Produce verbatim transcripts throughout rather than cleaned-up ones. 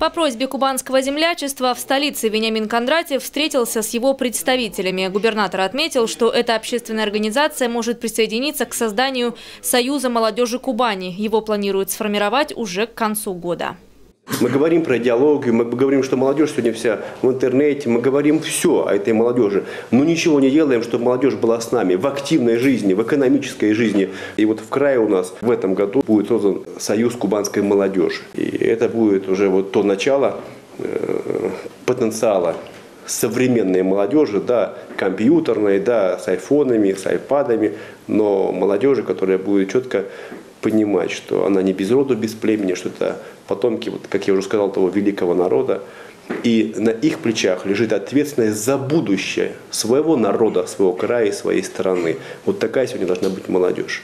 По просьбе Кубанского землячества в столице Вениамин Кондратьев встретился с его представителями. Губернатор отметил, что эта общественная организация может присоединиться к созданию Союза молодежи Кубани. Его планируют сформировать уже к концу года. Мы говорим про идеологию, мы говорим, что молодежь сегодня вся в интернете, мы говорим все о этой молодежи, но ничего не делаем, чтобы молодежь была с нами в активной жизни, в экономической жизни. И вот в крае у нас в этом году будет создан Союз кубанской молодежи. И это будет уже вот то начало э, потенциала современной молодежи, да, компьютерной, да, с айфонами, с айпадами, но молодежи, которая будет четко понимать, что она не без роду, без племени, что это потомки, вот, как я уже сказал, того великого народа. И на их плечах лежит ответственность за будущее своего народа, своего края и своей страны. Вот такая сегодня должна быть молодежь.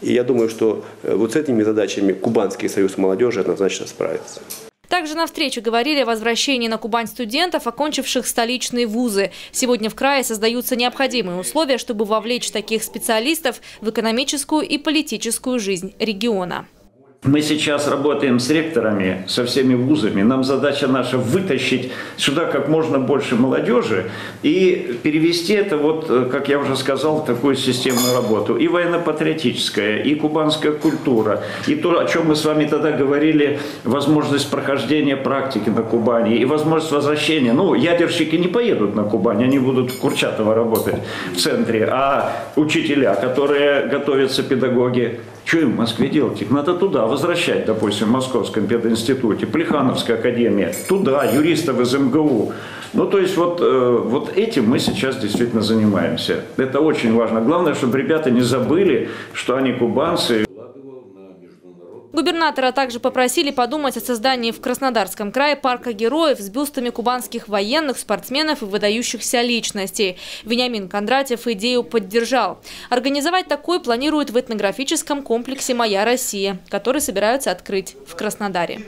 И я думаю, что вот с этими задачами Кубанский союз молодежи однозначно справится. Также на встрече говорили о возвращении на Кубань студентов, окончивших столичные вузы. Сегодня в крае создаются необходимые условия, чтобы вовлечь таких специалистов в экономическую и политическую жизнь региона. Мы сейчас работаем с ректорами, со всеми вузами. Нам задача наша вытащить сюда как можно больше молодежи и перевести это, вот, как я уже сказал, в такую системную работу. И военно-патриотическая, и кубанская культура, и то, о чем мы с вами тогда говорили, возможность прохождения практики на Кубани, и возможность возвращения. Ну, ядерщики не поедут на Кубань, они будут в Курчатово работать, в центре, а учителя, которые готовятся, педагоги, что им в Москве делать? Их надо туда возвращать, допустим, в Московском пединституте, Плехановская академия, туда, юристов из эм гэ у. Ну, то есть вот, вот этим мы сейчас действительно занимаемся. Это очень важно. Главное, чтобы ребята не забыли, что они кубанцы. Губернатора также попросили подумать о создании в Краснодарском крае парка героев с бюстами кубанских военных, спортсменов и выдающихся личностей. Вениамин Кондратьев идею поддержал. Организовать такой планируют в этнографическом комплексе «Моя Россия», который собираются открыть в Краснодаре.